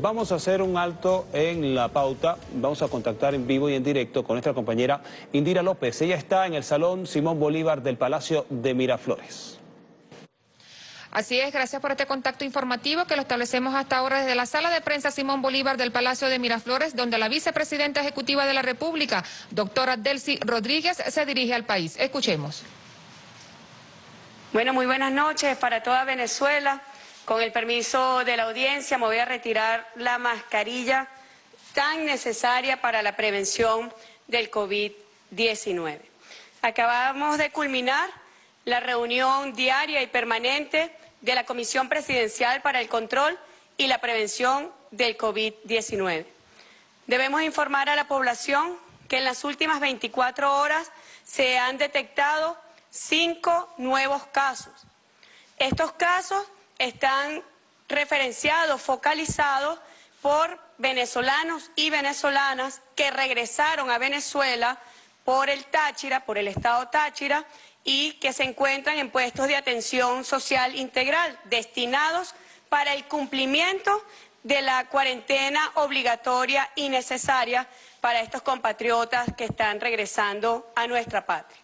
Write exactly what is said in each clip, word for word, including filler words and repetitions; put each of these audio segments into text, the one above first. vamos a hacer un alto en la pauta. Vamos a contactar en vivo y en directo con nuestra compañera Indira López. Ella está en el Salón Simón Bolívar del Palacio de Miraflores. Así es, gracias por este contacto informativo que lo establecemos hasta ahora desde la Sala de Prensa Simón Bolívar del Palacio de Miraflores, donde la vicepresidenta ejecutiva de la República, doctora Delcy Rodríguez, se dirige al país. Escuchemos. Bueno, muy buenas noches para toda Venezuela. Con el permiso de la audiencia me voy a retirar la mascarilla tan necesaria para la prevención del COVID diecinueve. Acabamos de culminar la reunión diaria y permanente de la Comisión Presidencial para el Control y la Prevención del COVID diecinueve. Debemos informar a la población que en las últimas veinticuatro horas se han detectado cinco nuevos casos. Estos casos están referenciados, focalizados por venezolanos y venezolanas que regresaron a Venezuela por el Táchira, por el estado Táchira, y que se encuentran en puestos de atención social integral destinados para el cumplimiento de la cuarentena obligatoria y necesaria para estos compatriotas que están regresando a nuestra patria.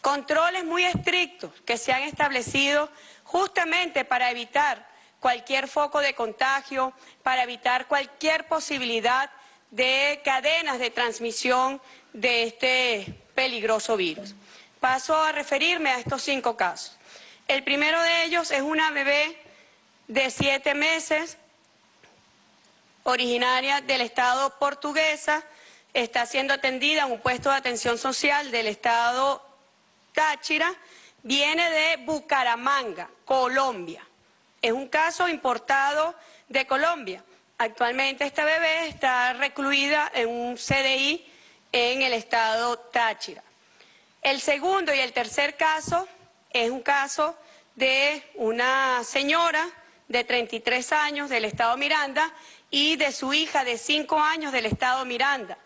Controles muy estrictos que se han establecido justamente para evitar cualquier foco de contagio, para evitar cualquier posibilidad de cadenas de transmisión de este peligroso virus. Paso a referirme a estos cinco casos. El primero de ellos es una bebé de siete meses, originaria del estado Portuguesa, está siendo atendida en un puesto de atención social del estado Táchira, viene de Bucaramanga, Colombia. Es un caso importado de Colombia. Actualmente esta bebé está recluida en un C D I en el estado Táchira. El segundo y el tercer caso es un caso de una señora de treinta y tres años del estado Miranda y de su hija de cinco años del estado Miranda,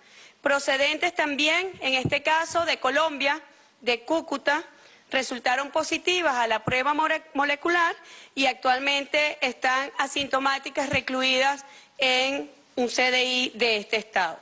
procedentes también, en este caso, de Colombia, de Cúcuta, resultaron positivas a la prueba molecular y actualmente están asintomáticas recluidas en un C D I de este estado.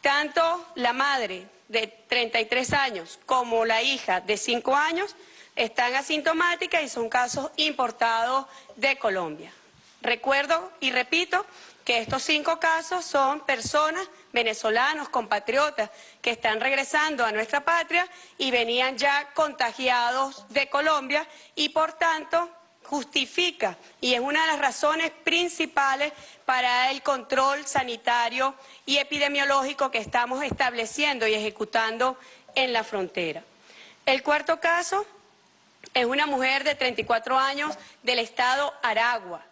Tanto la madre de treinta y tres años como la hija de cinco años están asintomáticas y son casos importados de Colombia. Recuerdo y repito que estos cinco casos son personas, venezolanos, compatriotas, que están regresando a nuestra patria y venían ya contagiados de Colombia y por tanto justifica y es una de las razones principales para el control sanitario y epidemiológico que estamos estableciendo y ejecutando en la frontera. El cuarto caso es una mujer de treinta y cuatro años del estado Aragua,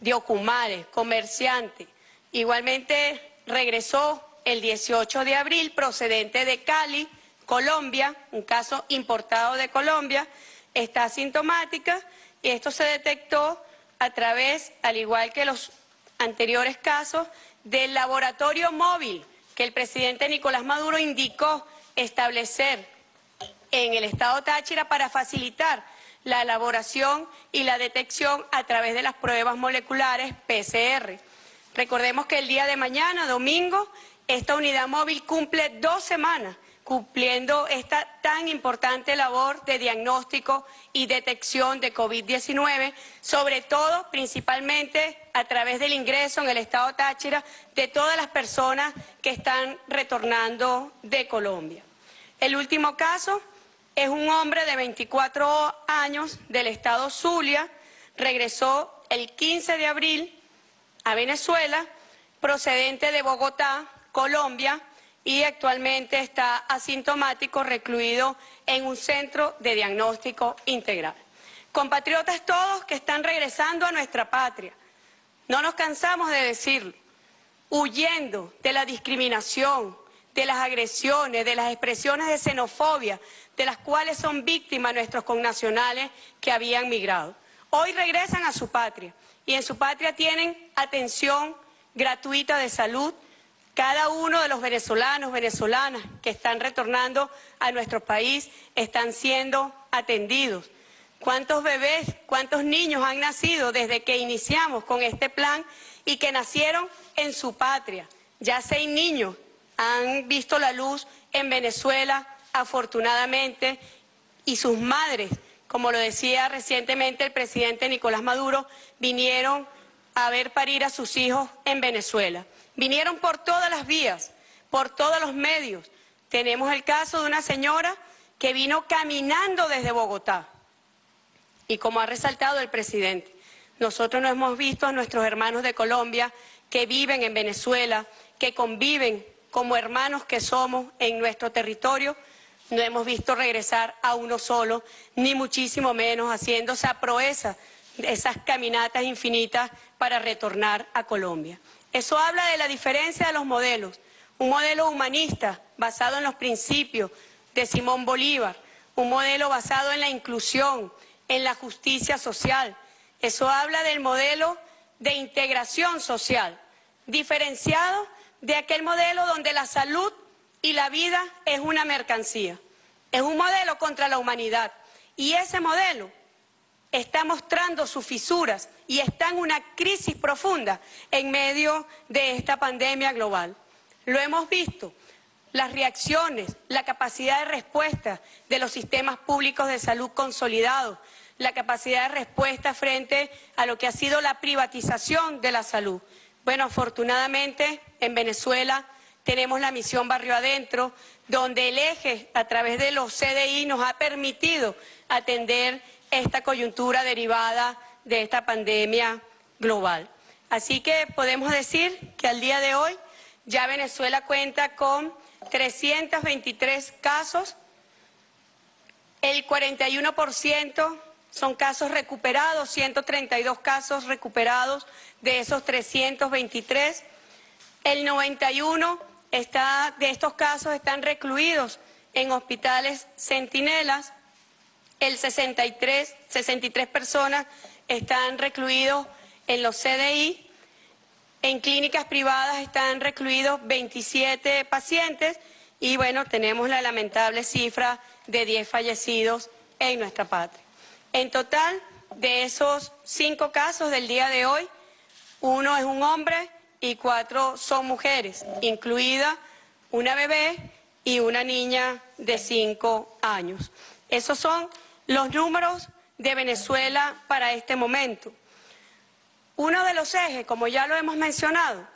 de Ocumare, comerciante. Igualmente regresó el dieciocho de abril procedente de Cali, Colombia, un caso importado de Colombia, está asintomática. Y esto se detectó a través, al igual que los anteriores casos, del laboratorio móvil que el presidente Nicolás Maduro indicó establecer en el estado Táchira para facilitar la elaboración y la detección a través de las pruebas moleculares P C R. Recordemos que el día de mañana, domingo, esta unidad móvil cumple dos semanas cumpliendo esta tan importante labor de diagnóstico y detección de COVID diecinueve, sobre todo, principalmente, a través del ingreso en el estado Táchira de todas las personas que están retornando de Colombia. El último caso es un hombre de veinticuatro años del estado Zulia, regresó el quince de abril a Venezuela, procedente de Bogotá, Colombia, y actualmente está asintomático, recluido en un centro de diagnóstico integral. Compatriotas todos que están regresando a nuestra patria, no nos cansamos de decirlo, huyendo de la discriminación, de las agresiones, de las expresiones de xenofobia, de las cuales son víctimas nuestros connacionales que habían migrado. Hoy regresan a su patria y en su patria tienen atención gratuita de salud, cada uno de los venezolanos, venezolanas que están retornando a nuestro país están siendo atendidos. ¿Cuántos bebés, cuántos niños han nacido desde que iniciamos con este plan y que nacieron en su patria. Ya seis niños han visto la luz en Venezuela, afortunadamente, y sus madres, como lo decía recientemente el presidente Nicolás Maduro, vinieron a ver parir a sus hijos en Venezuela. Vinieron por todas las vías, por todos los medios. Tenemos el caso de una señora que vino caminando desde Bogotá. Y como ha resaltado el presidente, nosotros no hemos visto a nuestros hermanos de Colombia que viven en Venezuela, que conviven como hermanos que somos en nuestro territorio, no hemos visto regresar a uno solo, ni muchísimo menos haciendo esa proeza, esas caminatas infinitas para retornar a Colombia. Eso habla de la diferencia de los modelos, un modelo humanista basado en los principios de Simón Bolívar, un modelo basado en la inclusión, en la justicia social. Eso habla del modelo de integración social, diferenciado de aquel modelo donde la salud y la vida es una mercancía. Es un modelo contra la humanidad y ese modelo está mostrando sus fisuras y está en una crisis profunda en medio de esta pandemia global. Lo hemos visto, las reacciones, la capacidad de respuesta de los sistemas públicos de salud consolidados, la capacidad de respuesta frente a lo que ha sido la privatización de la salud. Bueno, afortunadamente en Venezuela tenemos la misión Barrio Adentro, donde el eje a través de los C D I nos ha permitido atender esta coyuntura derivada de esta pandemia global. Así que podemos decir que al día de hoy ya Venezuela cuenta con trescientos veintitrés casos, el cuarenta y uno por ciento son casos recuperados, ciento treinta y dos casos recuperados de esos trescientos veintitrés, el noventa y uno está, de estos casos están recluidos en hospitales centinelas, el sesenta y tres, sesenta y tres personas están recluidos en los C D I, en clínicas privadas están recluidos veintisiete pacientes y bueno, tenemos la lamentable cifra de diez fallecidos en nuestra patria. En total, de esos cinco casos del día de hoy, uno es un hombre y cuatro son mujeres, incluida una bebé y una niña de cinco años. Esos son los números de Venezuela para este momento. Uno de los ejes, como ya lo hemos mencionado,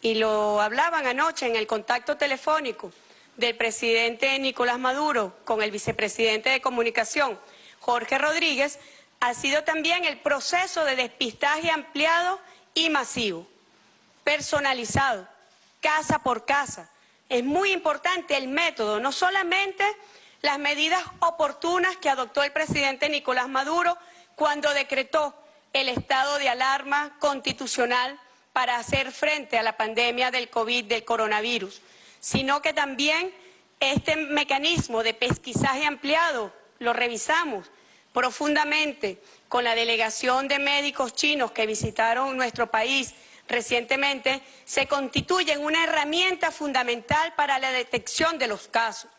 y lo hablaban anoche en el contacto telefónico del presidente Nicolás Maduro con el vicepresidente de Comunicación, Jorge Rodríguez, ha sido también el proceso de despistaje ampliado y masivo, personalizado, casa por casa. Es muy importante el método, no solamente las medidas oportunas que adoptó el presidente Nicolás Maduro cuando decretó el estado de alarma constitucional para hacer frente a la pandemia del COVID, del coronavirus, sino que también este mecanismo de pesquisaje ampliado lo revisamos profundamente con la delegación de médicos chinos que visitaron nuestro país recientemente, se constituye en una herramienta fundamental para la detección de los casos.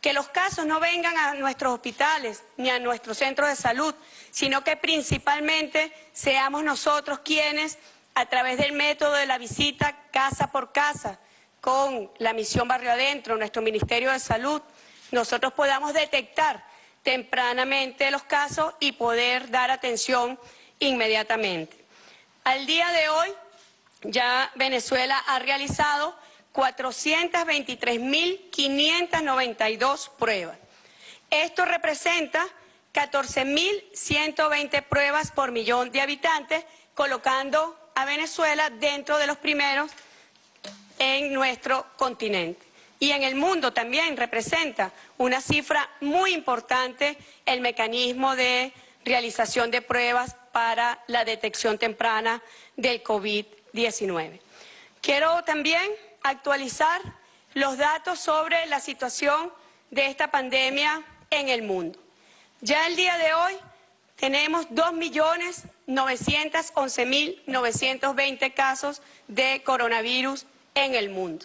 Que los casos no vengan a nuestros hospitales ni a nuestros centros de salud, sino que principalmente seamos nosotros quienes, a través del método de la visita casa por casa, con la misión Barrio Adentro, nuestro Ministerio de Salud, nosotros podamos detectar tempranamente los casos y poder dar atención inmediatamente. Al día de hoy, ya Venezuela ha realizado cuatrocientas veintitrés mil quinientas noventa y dos pruebas. Esto representa catorce mil ciento veinte pruebas por millón de habitantes, colocando a Venezuela dentro de los primeros en nuestro continente. Y en el mundo también representa una cifra muy importante el mecanismo de realización de pruebas para la detección temprana del COVID diecinueve. Quiero también actualizar los datos sobre la situación de esta pandemia en el mundo. Ya el día de hoy tenemos dos millones novecientos once mil novecientos veinte casos de coronavirus en el mundo.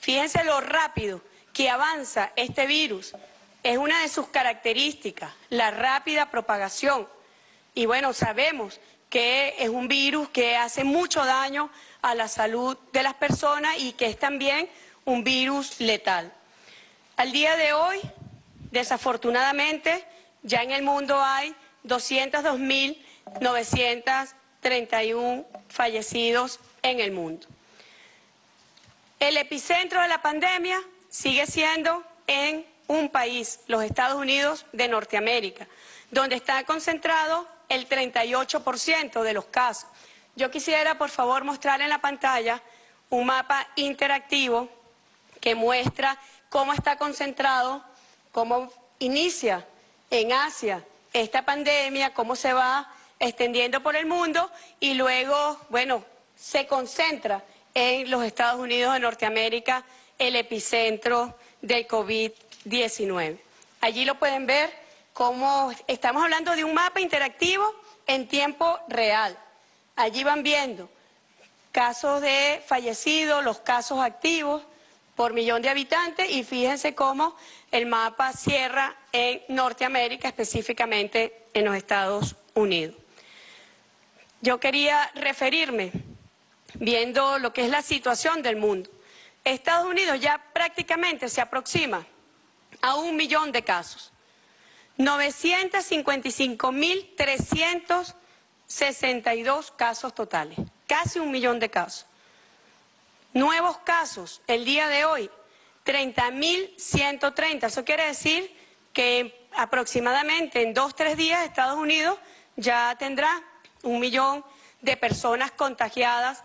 Fíjense lo rápido que avanza este virus. Es una de sus características, la rápida propagación. Y bueno, sabemos que es un virus que hace mucho daño a la salud de las personas y que es también un virus letal. Al día de hoy, desafortunadamente, ya en el mundo hay doscientos dos mil novecientos treinta y uno fallecidos en el mundo. El epicentro de la pandemia sigue siendo en un país, los Estados Unidos de Norteamérica, donde está concentrado el treinta y ocho por ciento de los casos. Yo quisiera, por favor, mostrar en la pantalla un mapa interactivo que muestra cómo está concentrado, cómo inicia en Asia esta pandemia, cómo se va extendiendo por el mundo y luego, bueno, se concentra en los Estados Unidos de Norteamérica, el epicentro del COVID diecinueve. Allí lo pueden ver, cómo estamos hablando de un mapa interactivo en tiempo real. Allí van viendo casos de fallecidos, los casos activos por millón de habitantes y fíjense cómo el mapa cierra en Norteamérica, específicamente en los Estados Unidos. Yo quería referirme viendo lo que es la situación del mundo. Estados Unidos ya prácticamente se aproxima a un millón de casos, novecientos cincuenta y cinco mil trescientos sesenta y dos casos totales, casi un millón de casos. Nuevos casos el día de hoy, treinta mil ciento treinta. Eso quiere decir que aproximadamente en dos, tres días Estados Unidos ya tendrá un millón de personas contagiadas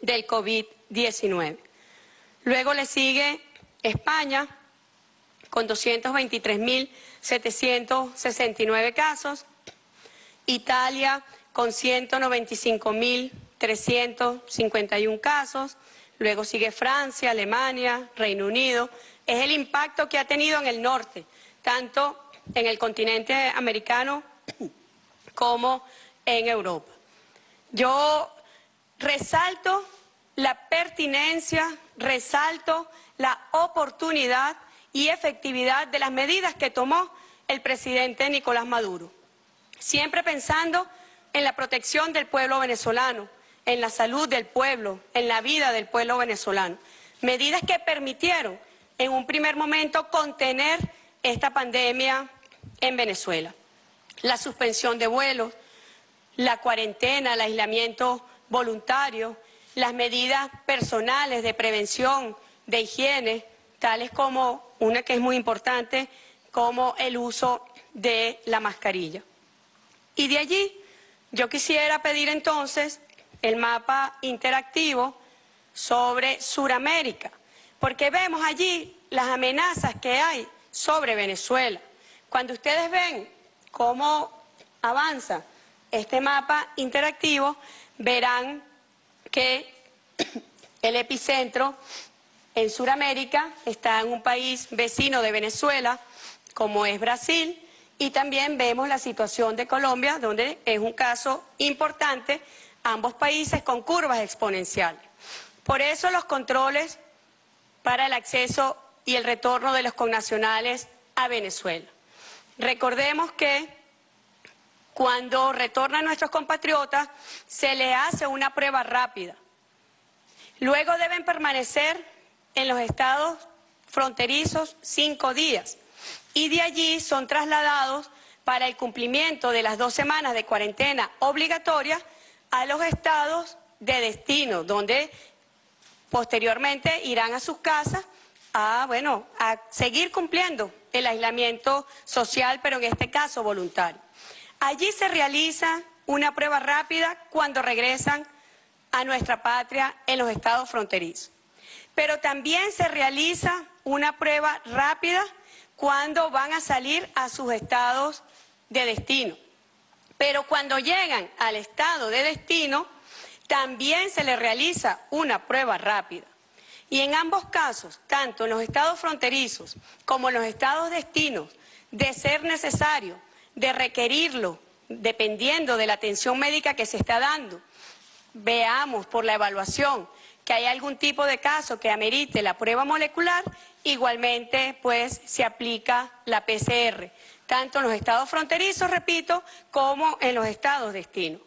del COVID diecinueve. Luego le sigue España con doscientos veintitrés mil setecientos sesenta y nueve casos, Italia con ciento noventa y cinco mil trescientos cincuenta y uno casos, luego sigue Francia, Alemania, Reino Unido. Es el impacto que ha tenido en el norte, tanto en el continente americano como en Europa. Yo resalto la pertinencia, resalto la oportunidad y efectividad de las medidas que tomó el presidente Nicolás Maduro, siempre pensando en la protección del pueblo venezolano, en la salud del pueblo, en la vida del pueblo venezolano. Medidas que permitieron en un primer momento contener esta pandemia en Venezuela. La suspensión de vuelos, la cuarentena, el aislamiento voluntario, las medidas personales de prevención, de higiene, tales como una que es muy importante, como el uso de la mascarilla. Y de allí yo quisiera pedir entonces el mapa interactivo sobre Suramérica, porque vemos allí las amenazas que hay sobre Venezuela. Cuando ustedes ven cómo avanza este mapa interactivo, verán que el epicentro en Suramérica está en un país vecino de Venezuela, como es Brasil, y también vemos la situación de Colombia, donde es un caso importante, ambos países con curvas exponenciales. Por eso los controles para el acceso y el retorno de los connacionales a Venezuela. Recordemos que cuando retornan nuestros compatriotas se les hace una prueba rápida. Luego deben permanecer en los estados fronterizos cinco días y de allí son trasladados para el cumplimiento de las dos semanas de cuarentena obligatoria a los estados de destino, donde posteriormente irán a sus casas a, bueno, a seguir cumpliendo el aislamiento social, pero en este caso voluntario. Allí se realiza una prueba rápida cuando regresan a nuestra patria en los estados fronterizos. Pero también se realiza una prueba rápida cuando van a salir a sus estados de destino. Pero cuando llegan al estado de destino, también se les realiza una prueba rápida. Y en ambos casos, tanto en los estados fronterizos como en los estados destinos, de ser necesario, de requerirlo, dependiendo de la atención médica que se está dando, veamos por la evaluación que hay algún tipo de caso que amerite la prueba molecular, igualmente pues se aplica la P C R. Tanto en los estados fronterizos, repito, como en los estados destino.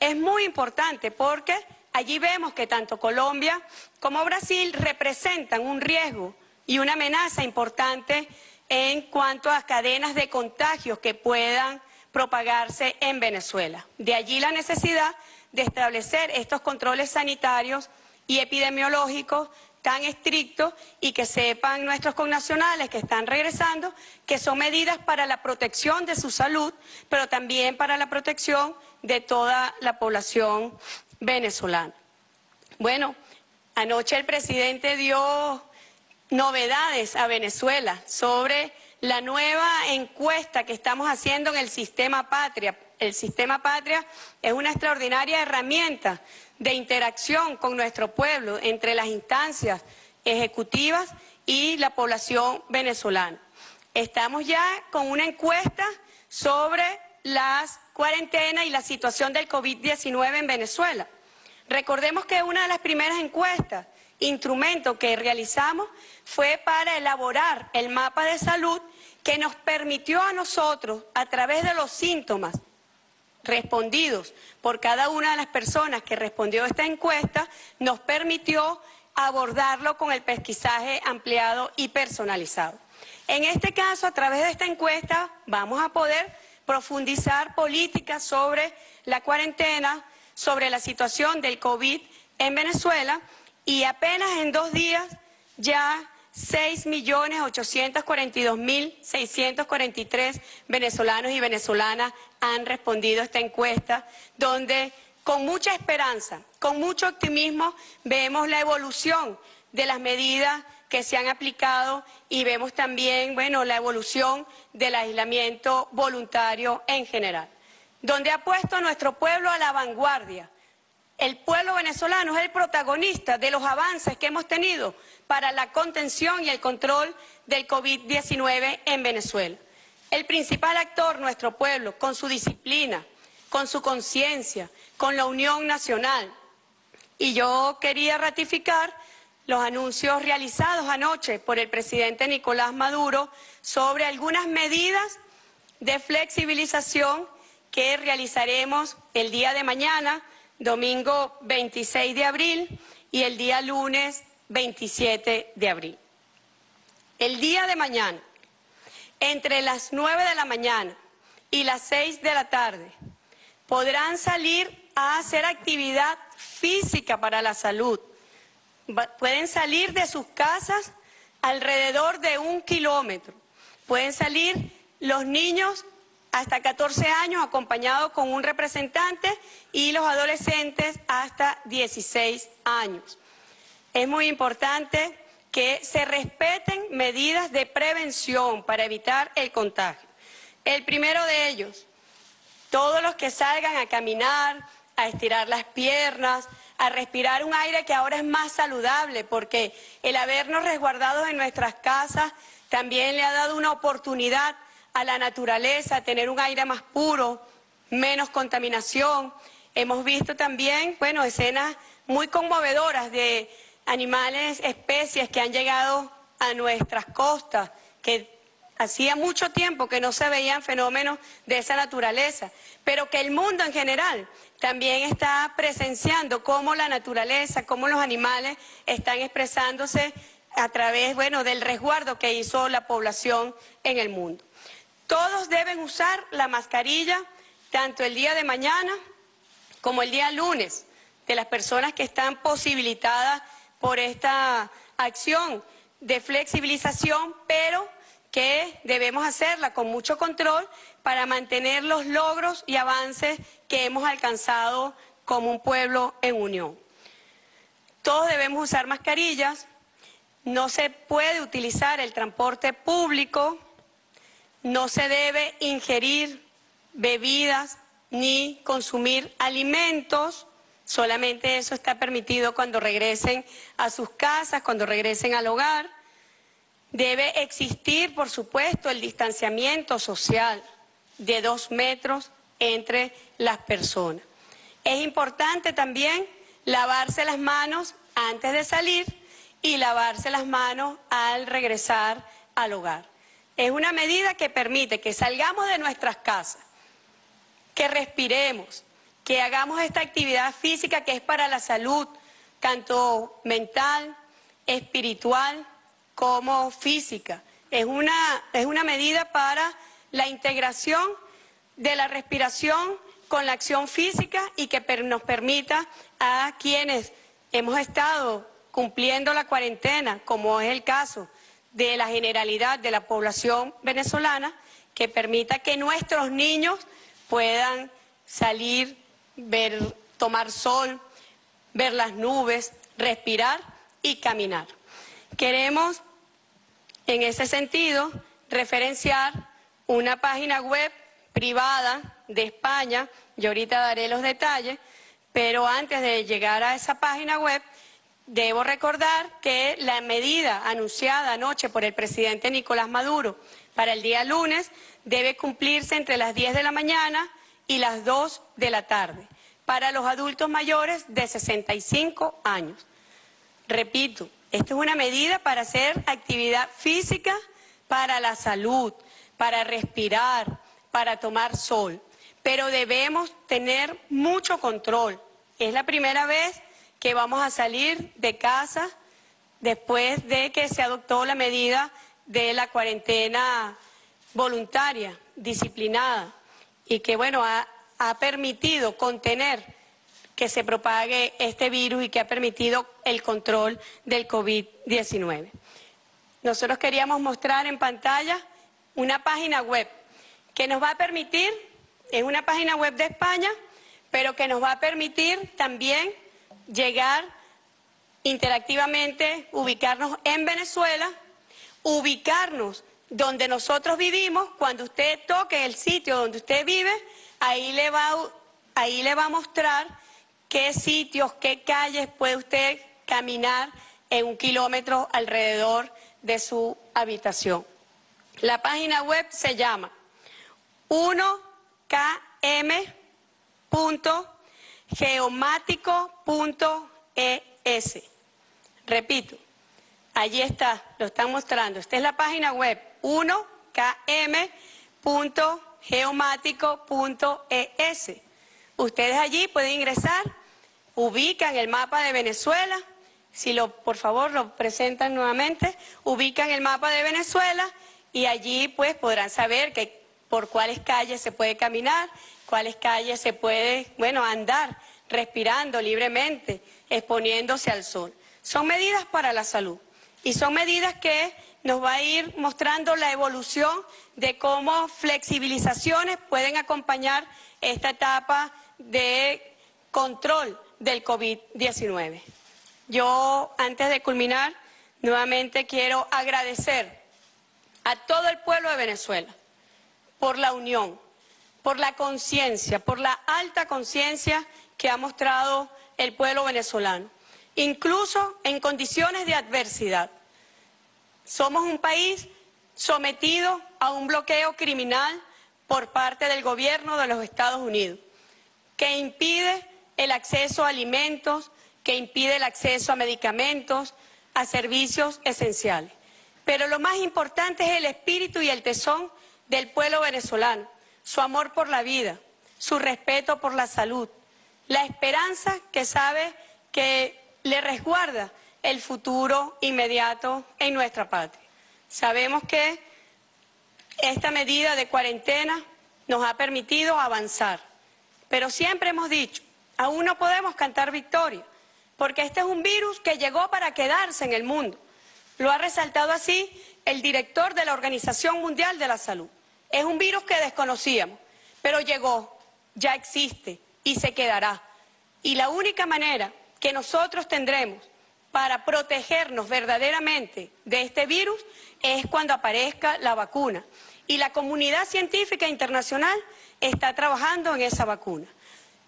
es muy importante porque allí vemos que tanto Colombia como Brasil representan un riesgo y una amenaza importante en cuanto a cadenas de contagios que puedan propagarse en Venezuela. De allí la necesidad de establecer estos controles sanitarios y epidemiológicos tan estrictos y que sepan nuestros connacionales que están regresando que son medidas para la protección de su salud, pero también para la protección de toda la población venezolana. Bueno, anoche el presidente dio novedades a Venezuela sobre la nueva encuesta que estamos haciendo en el Sistema Patria. El Sistema Patria es una extraordinaria herramienta de interacción con nuestro pueblo, entre las instancias ejecutivas y la población venezolana. Estamos ya con una encuesta sobre las cuarentenas y la situación del COVID diecinueve en Venezuela. Recordemos que una de las primeras encuestas, instrumento que realizamos, fue para elaborar el mapa de salud que nos permitió a nosotros, a través de los síntomas respondidos por cada una de las personas que respondió a esta encuesta, nos permitió abordarlo con el pesquisaje ampliado y personalizado. En este caso, a través de esta encuesta, vamos a poder profundizar políticas sobre la cuarentena, sobre la situación del COVID en Venezuela, y apenas en dos días ya seis millones ochocientos cuarenta y dos mil seiscientos cuarenta y tres venezolanos y venezolanas han respondido a esta encuesta, donde con mucha esperanza, con mucho optimismo, vemos la evolución de las medidas que se han aplicado y vemos también, bueno, la evolución del aislamiento voluntario en general, donde ha puesto a nuestro pueblo a la vanguardia. El pueblo venezolano es el protagonista de los avances que hemos tenido para la contención y el control del COVID diecinueve en Venezuela. El principal actor, nuestro pueblo, con su disciplina, con su conciencia, con la unión nacional. Y yo quería ratificar los anuncios realizados anoche por el presidente Nicolás Maduro sobre algunas medidas de flexibilización que realizaremos el día de mañana, domingo veintiséis de abril, y el día lunes veintisiete de abril. El día de mañana, entre las nueve de la mañana y las seis de la tarde, podrán salir a hacer actividad física para la salud. Pueden salir de sus casas alrededor de un kilómetro. Pueden salir los niños hasta catorce años acompañados con un representante y los adolescentes hasta dieciséis años. Es muy importante que se respeten medidas de prevención para evitar el contagio. El primero de ellos, todos los que salgan a caminar, a estirar las piernas, a respirar un aire que ahora es más saludable, porque el habernos resguardados en nuestras casas también le ha dado una oportunidad a la naturaleza, tener un aire más puro, menos contaminación. Hemos visto también, bueno, escenas muy conmovedoras de animales, especies que han llegado a nuestras costas, que hacía mucho tiempo que no se veían fenómenos de esa naturaleza, pero que el mundo en general también está presenciando cómo la naturaleza, cómo los animales están expresándose a través, bueno, del resguardo que hizo la población en el mundo. Todos deben usar la mascarilla, tanto el día de mañana como el día lunes, de las personas que están posibilitadas por esta acción de flexibilización, pero que debemos hacerla con mucho control para mantener los logros y avances que hemos alcanzado como un pueblo en unión. Todos debemos usar mascarillas, no se puede utilizar el transporte público, no se debe ingerir bebidas ni consumir alimentos, solamente eso está permitido cuando regresen a sus casas, cuando regresen al hogar. Debe existir, por supuesto, el distanciamiento social de dos metros entre las personas. Es importante también lavarse las manos antes de salir y lavarse las manos al regresar al hogar. Es una medida que permite que salgamos de nuestras casas, que respiremos, que hagamos esta actividad física que es para la salud, tanto mental, espiritual como física. Es una, es una medida para la integración de la respiración con la acción física y que per, nos permita a quienes hemos estado cumpliendo la cuarentena, como es el caso de la generalidad de la población venezolana, que permita que nuestros niños puedan salir, ver, tomar sol, ver las nubes, respirar y caminar. Queremos, en ese sentido, referenciar una página web privada de España, yo ahorita daré los detalles, pero antes de llegar a esa página web, debo recordar que la medida anunciada anoche por el presidente Nicolás Maduro para el día lunes debe cumplirse entre las diez de la mañana y las dos de la tarde para los adultos mayores de sesenta y cinco años. Repito, esta es una medida para hacer actividad física para la salud, para respirar, para tomar sol, pero debemos tener mucho control. Es la primera vez que vamos a salir de casa después de que se adoptó la medida de la cuarentena voluntaria, disciplinada, y que bueno ha, ha permitido contener que se propague este virus y que ha permitido el control del COVID diecinueve. Nosotros queríamos mostrar en pantalla una página web que nos va a permitir, es una página web de España, pero que nos va a permitir también llegar interactivamente, ubicarnos en Venezuela, ubicarnos donde nosotros vivimos. Cuando usted toque el sitio donde usted vive, ahí le va, ahí le va a mostrar qué sitios, qué calles puede usted caminar en un kilómetro alrededor de su habitación. La página web se llama uno kilómetro punto geomático punto es. Repito, allí está, lo están mostrando. Esta es la página web uno kilómetro punto geomático punto es. Ustedes allí pueden ingresar, ubican el mapa de Venezuela, si lo, por favor, lo presentan nuevamente, ubican el mapa de Venezuela y allí pues podrán saber que por cuáles calles se puede caminar, cuáles calles se puede, bueno, andar respirando libremente, exponiéndose al sol. Son medidas para la salud y son medidas que nos va a ir mostrando la evolución de cómo flexibilizaciones pueden acompañar esta etapa de control del COVID diecinueve. Yo, antes de culminar, nuevamente quiero agradecer a todo el pueblo de Venezuela por la unión, por la conciencia, por la alta conciencia que ha mostrado el pueblo venezolano, incluso en condiciones de adversidad. Somos un país sometido a un bloqueo criminal por parte del gobierno de los Estados Unidos, que impide el acceso a alimentos, que impide el acceso a medicamentos, a servicios esenciales. Pero lo más importante es el espíritu y el tesón del pueblo venezolano, su amor por la vida, su respeto por la salud, la esperanza que sabe que le resguarda el futuro inmediato en nuestra patria. Sabemos que esta medida de cuarentena nos ha permitido avanzar, pero siempre hemos dicho, aún no podemos cantar victoria, porque este es un virus que llegó para quedarse en el mundo. Lo ha resaltado así el director de la Organización Mundial de la Salud. Es un virus que desconocíamos, pero llegó, ya existe y se quedará. Y la única manera que nosotros tendremos para protegernos verdaderamente de este virus es cuando aparezca la vacuna. Y la comunidad científica internacional está trabajando en esa vacuna.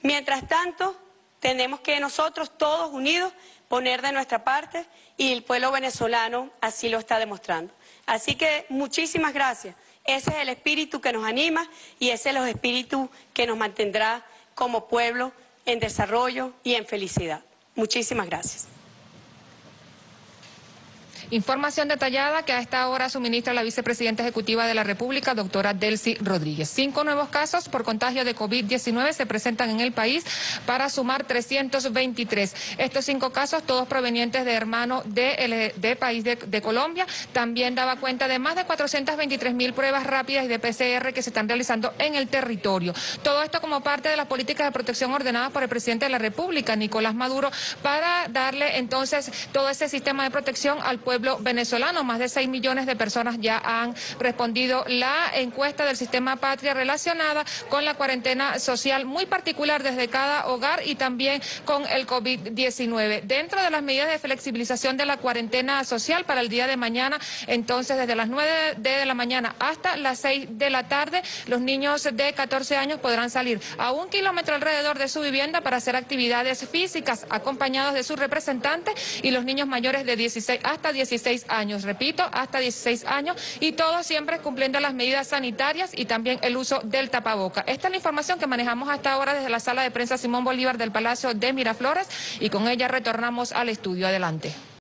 Mientras tanto, tenemos que nosotros todos unidos poner de nuestra parte y el pueblo venezolano así lo está demostrando. Así que muchísimas gracias. Ese es el espíritu que nos anima y ese es el espíritu que nos mantendrá como pueblo en desarrollo y en felicidad. Muchísimas gracias. Información detallada que a esta hora suministra la vicepresidenta ejecutiva de la República, doctora Delcy Rodríguez. Cinco nuevos casos por contagio de COVID diecinueve se presentan en el país para sumar trescientos veintitrés. Estos cinco casos, todos provenientes de hermanos de, de país de, de Colombia, también daba cuenta de más de cuatrocientas veintitrés mil pruebas rápidas y de P C R que se están realizando en el territorio. Todo esto como parte de las políticas de protección ordenadas por el presidente de la República, Nicolás Maduro, para darle entonces todo ese sistema de protección al pueblo venezolano. Más de seis millones de personas ya han respondido la encuesta del sistema Patria relacionada con la cuarentena social muy particular desde cada hogar y también con el COVID diecinueve. Dentro de las medidas de flexibilización de la cuarentena social para el día de mañana, entonces desde las nueve de la mañana hasta las seis de la tarde, los niños de catorce años podrán salir a un kilómetro alrededor de su vivienda para hacer actividades físicas acompañados de su representante, y los niños mayores de dieciséis hasta dieciséis años, repito, hasta dieciséis años, y todos siempre cumpliendo las medidas sanitarias y también el uso del tapaboca. Esta es la información que manejamos hasta ahora desde la sala de prensa Simón Bolívar del Palacio de Miraflores, y con ella retornamos al estudio. Adelante.